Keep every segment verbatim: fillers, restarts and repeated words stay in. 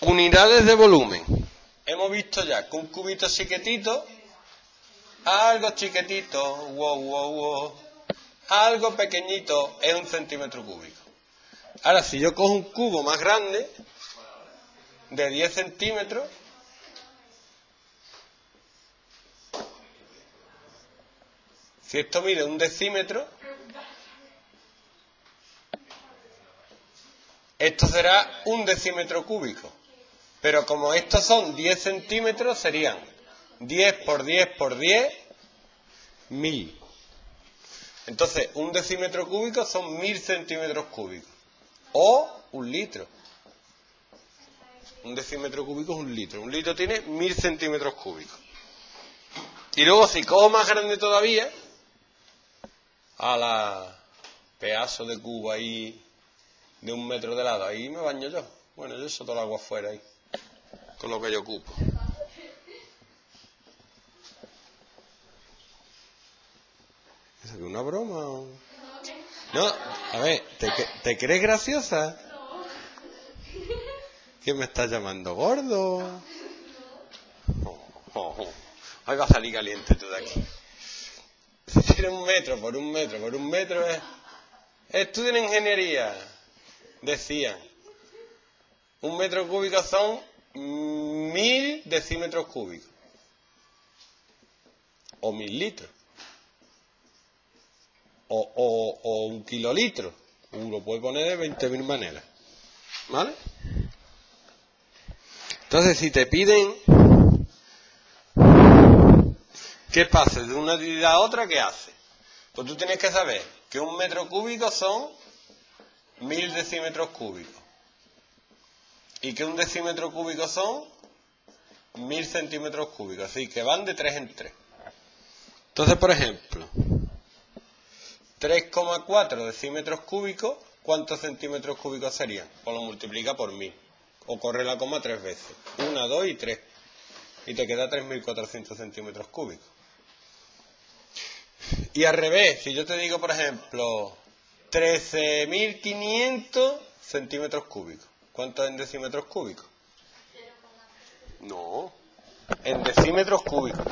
Unidades de volumen. Hemos visto ya que un cubito chiquitito, algo chiquitito, wow, wow, wow, algo pequeñito es un centímetro cúbico. Ahora, si yo cojo un cubo más grande, de diez centímetros, si esto mide un decímetro, esto será un decímetro cúbico. Pero como estos son diez centímetros, serían diez por diez por diez, mil. Entonces, un decímetro cúbico son mil centímetros cúbicos. O un litro. Un decímetro cúbico es un litro. Un litro tiene mil centímetros cúbicos. Y luego, si cojo más grande todavía, a la pedazo de cubo ahí de un metro de lado, ahí me baño yo. Bueno, yo soto el agua afuera ahí, con lo que yo ocupo. ¿Es una broma o...? No, a ver, ¿te, te crees graciosa? ¿Quién me está llamando gordo? Oh, oh, oh. Ahí va a salir caliente tú de aquí. Si tiene un metro por un metro por un metro es... Estudian ingeniería, decían. Un metro cúbico son mil decímetros cúbicos. O mil litros. O, o, o un kilolitro. Uno puede poner de veinte mil maneras. ¿Vale? Entonces, si te piden... ¿Qué pasa? De una unidad a otra, ¿qué hace? Pues tú tienes que saber que un metro cúbico son mil decímetros cúbicos. Y que un decímetro cúbico son mil centímetros cúbicos. Así que van de tres en tres. Entonces, por ejemplo, tres coma cuatro decímetros cúbicos, ¿cuántos centímetros cúbicos serían? Pues lo multiplica por mil. O corre la coma tres veces. uno, dos y tres. Y te queda tres mil cuatrocientos centímetros cúbicos. Y al revés, si yo te digo, por ejemplo, trece mil quinientos centímetros cúbicos. ¿Cuánto es en decímetros cúbicos? No, en decímetros cúbicos.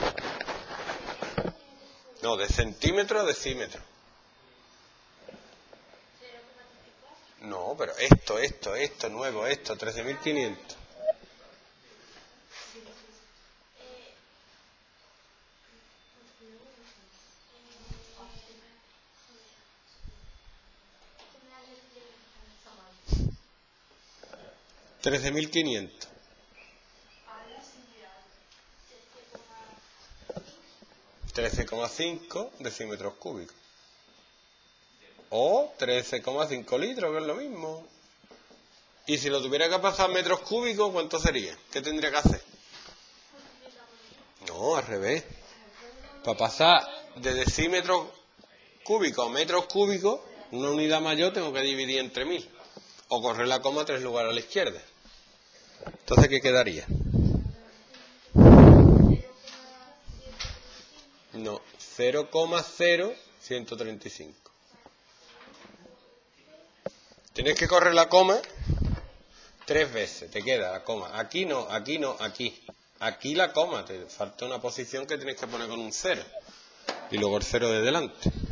No, de centímetro a decímetro. No, pero esto, esto, esto, nuevo, esto, trece mil quinientos. trece mil quinientos. trece coma cinco decímetros cúbicos. O trece coma cinco litros, que es lo mismo. Y si lo tuviera que pasar a metros cúbicos, ¿cuánto sería? ¿Qué tendría que hacer? No, al revés. Para pasar de decímetros cúbicos a metros cúbicos, una unidad mayor tengo que dividir entre mil. O correr la coma tres lugares a la izquierda. Entonces, ¿qué quedaría? No, cero coma cero uno tres cinco. Tienes que correr la coma tres veces. Te queda la coma. Aquí no, aquí no, aquí. Aquí la coma. Te falta una posición que tienes que poner con un cero. Y luego el cero de delante.